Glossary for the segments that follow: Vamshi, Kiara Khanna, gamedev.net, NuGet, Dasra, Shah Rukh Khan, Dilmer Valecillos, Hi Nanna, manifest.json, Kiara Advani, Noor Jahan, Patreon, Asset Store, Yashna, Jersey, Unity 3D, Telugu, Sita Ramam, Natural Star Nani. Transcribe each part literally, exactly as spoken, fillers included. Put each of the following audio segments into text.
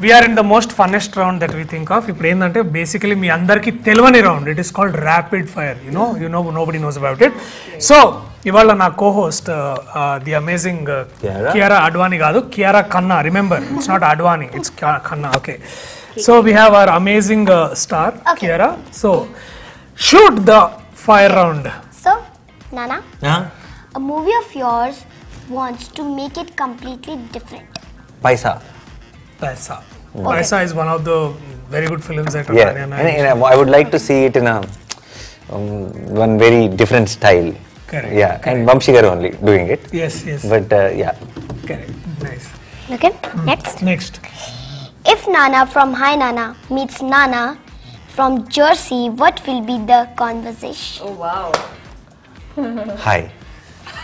We are in the most funnest round that we think of. Ipudu basically me andarki telvani round. It is called rapid fire. You know, you know, nobody knows about it. So, ivala na co-host, uh, uh, the amazing uh, Kiara. Kiara Advani gaadu, Kiara Khanna. Remember, it's not Advani, it's Kiara Khanna. Okay. So we have our amazing uh, star, okay. Kiara. So, shoot the fire round. So, Nana, huh? A movie of yours wants to make it completely different. Paisa. Paisa. Mm. Okay. Paisa is one of the very good films that yeah. and I, and I would like to see it in a um, one very different style. Correct. Yeah, correct. And Vamshi garu only doing it. Yes, yes. But uh, yeah. Correct. Nice. Okay. Mm. Next. Next. If Nana from Hi Nanna meets Nana from Jersey, what will be the conversation? Oh wow. Hi.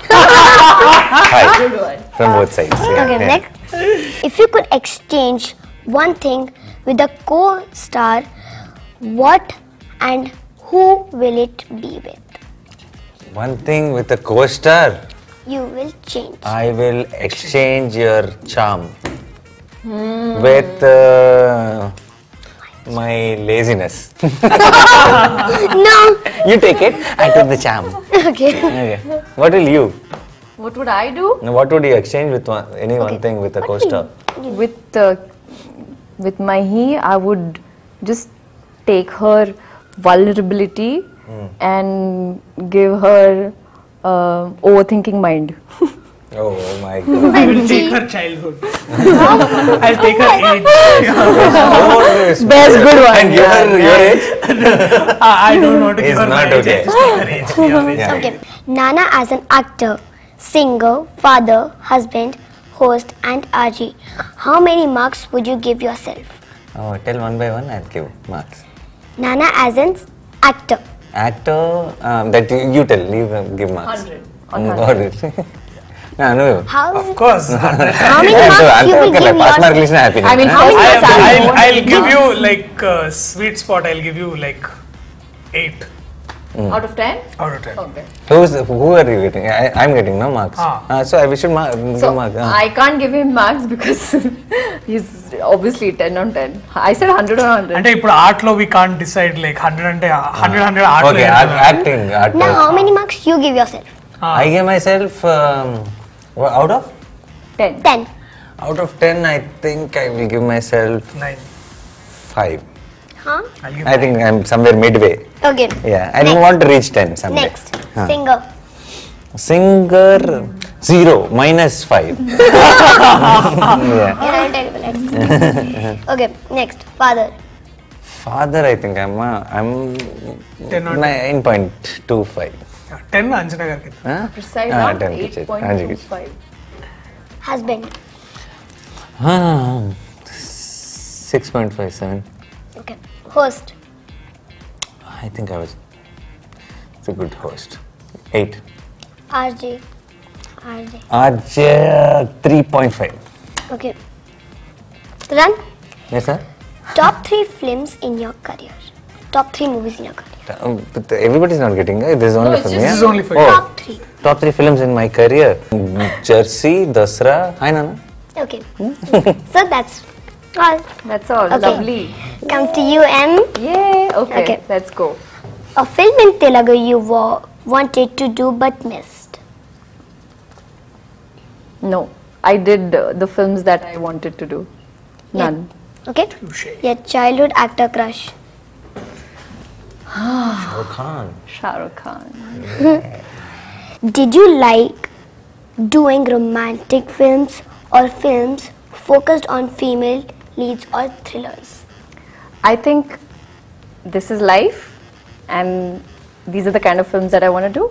Hi. From both sides. Yeah. Okay, yeah. Next. If you could exchange one thing with a co-star, what and who will it be with? One thing with a co-star? You will change. I will exchange your charm mm. with uh, my laziness. No! You take it, I took the charm. Okay. Okay. What will you? What would I do? No, what would you exchange with one, any okay. one thing with a co-star? With, uh, with my he, I would just take her vulnerability mm. and give her uh, overthinking mind. Oh my God. I will take her childhood. I'll take oh her age. Oh, best good one. And your, yeah. your age? I don't know to give her my age. It's not okay. Age. Yeah, yeah. Okay. Nana as an actor, singer, father, husband, host and R J. How many marks would you give yourself? Oh, tell one by one, I'll give marks. Nana as an actor. Actor, um, that you, you tell, leave, um, give marks. one hundred. one hundred. Got it. No, no. How of course. How many marks you will give yourself? I mean, how many marks I will I'll give you like uh, sweet spot, I'll give you like eight. Mm. Out of ten? Out of ten. Okay. Who's, who are you getting? I, I'm getting no marks. Ah. Uh, so, I wish you ma so marks. Uh. I can't give him marks because he's obviously ten on ten. I said one hundred on one hundred. And in art law, we can't decide like one hundred, one hundred, one hundred art law. Okay, art, acting. Art now, how many marks you give yourself? Ah. I give myself um, out of? ten. ten. Out of ten, I think I will give myself nine. five. Huh? I think I'm somewhere midway. Okay. Yeah, I don't want to reach ten someday. Next, huh. Singer. Singer, zero, minus five. Yeah. Terrible. Okay, next, father. Father, I think I'm, uh, I'm nine point two five. ten Anjanagar. Huh? Precise ah, eight point two five. Husband. Ah, six point five seven. Okay. Host. I think I was it's a good host. eight. R J. R J. R J three point five. Okay. Run. Yes, sir. Top three films in your career. Top three movies in your career. Um, but everybody's not getting it. This is only no, for me. This is only for oh. Top three. Top three films in my career. Jersey, Dasra, Hi Nanna. Okay. Okay. So that's all. That's all. Okay. Lovely. Come to you, M. Yay. Okay. Okay. Let's go. A film in Telugu you wa wanted to do but missed. No. I did uh, the films that I wanted to do. None. Yeah. Okay. Touché. Your childhood actor crush. Shah Rukh Khan. Shah Rukh Khan. Yeah. Did you like doing romantic films or films focused on female leads or thrillers? I think this is life and these are the kind of films that I want to do,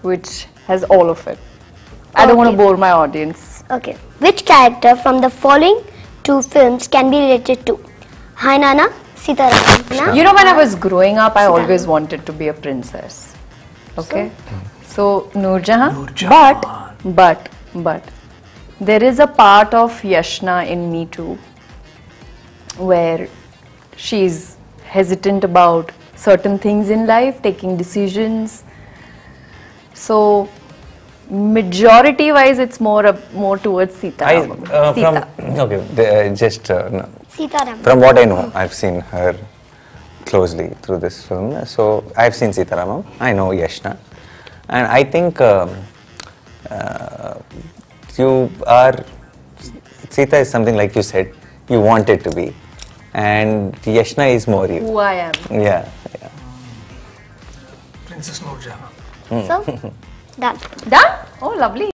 which has all of it. I okay. don't want to bore my audience. Okay. Which character from the following two films can be related to? Hi Nanna, Sita Ramam. You know, when I was growing up, I Sita. always wanted to be a princess. Okay. So, so Noor Jahan. Noor Jahan. But, but, but. There is a part of Yashna in me too, where she's hesitant about certain things in life, taking decisions. So, majority-wise, it's more uh, more towards Sita. I, uh, Sita. From, okay, uh, just uh, no. Sita Ramam. From what I know, I've seen her closely through this film. So I've seen Sita Ramam. I know Yashna. And I think uh, uh, you are, Sita is something like you said, you want it to be. And Yashna is more you. Who I am. Yeah. yeah. Princess Noorjahan. Mm. So, done. Done? Oh, lovely.